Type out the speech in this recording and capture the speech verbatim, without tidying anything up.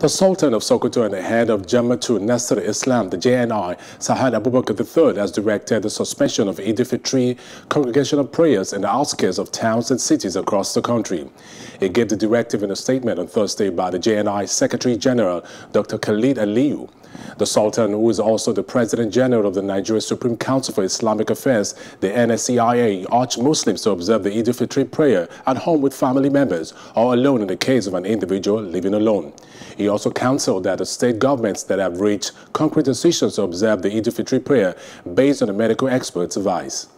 The Sultan of Sokoto and the head of Jammah to Nasser Islam, the J N I, Sahad Abubakar the third, has directed the suspension of Eid-El-Fitr congregational prayers in the outskirts of towns and cities across the country. He gave the directive in a statement on Thursday by the J N I Secretary General, Doctor Khalid Aliyu. The Sultan, who is also the President General of the Nigeria Supreme Council for Islamic Affairs, the N S C I A, urged Muslims to observe the Eid-el-Fitr prayer at home with family members or alone in the case of an individual living alone. He also counseled that the state governments that have reached concrete decisions to observe the Eid-el-Fitr prayer based on the medical experts' advice.